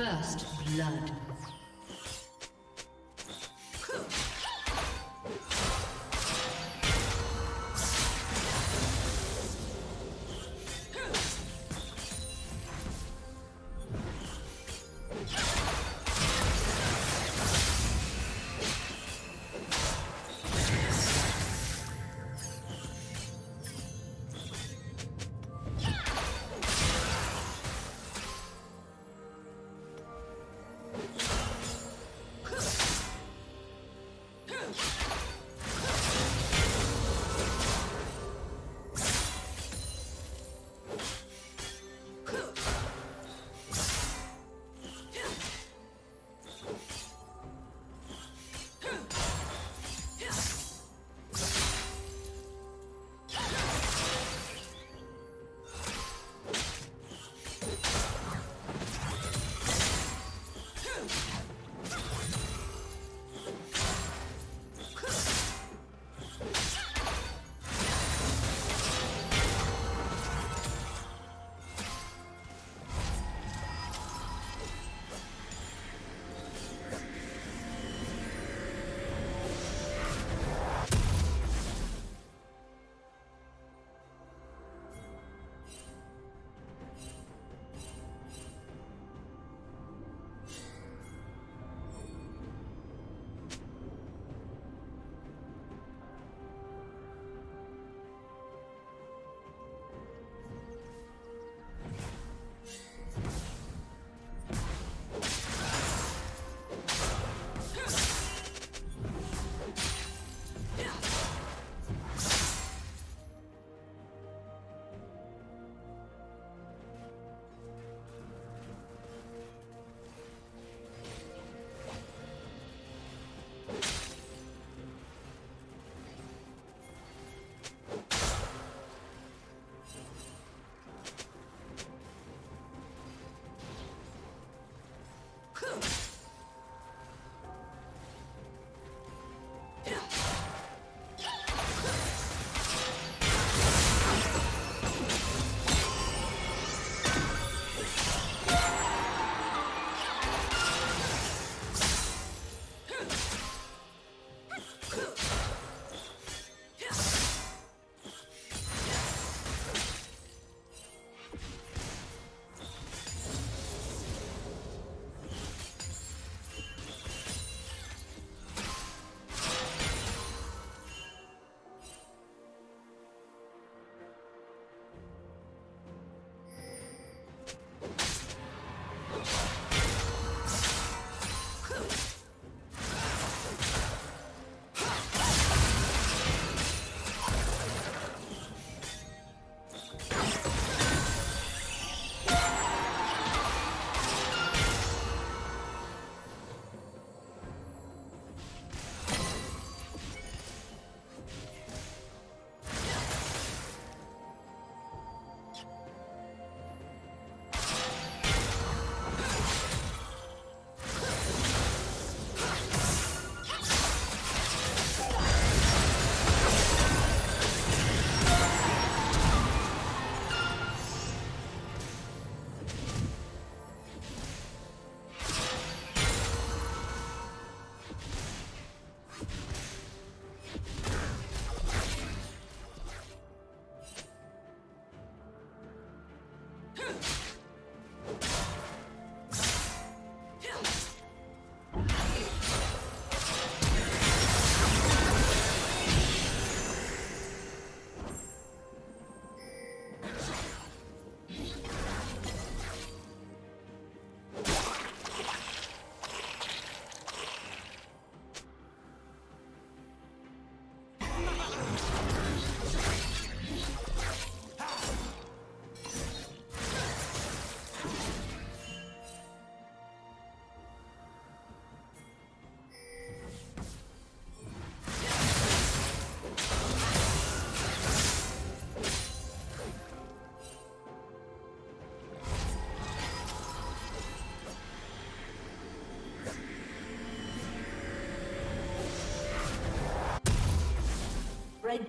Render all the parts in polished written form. First blood. Red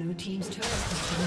Blue team's turret has been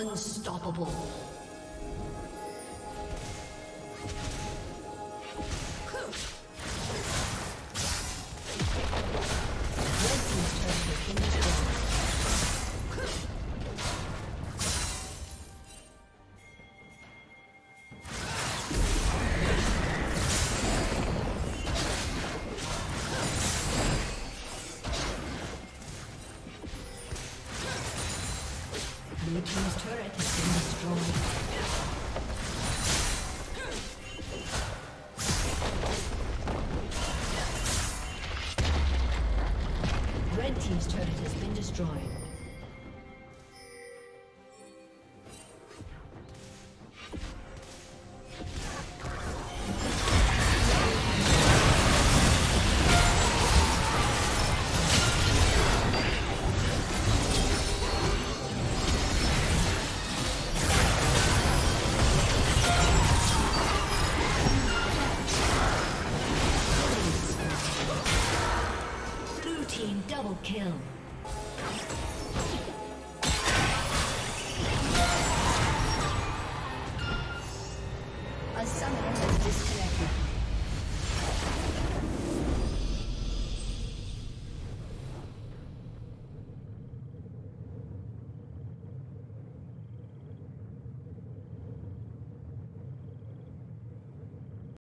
Unstoppable. Kill.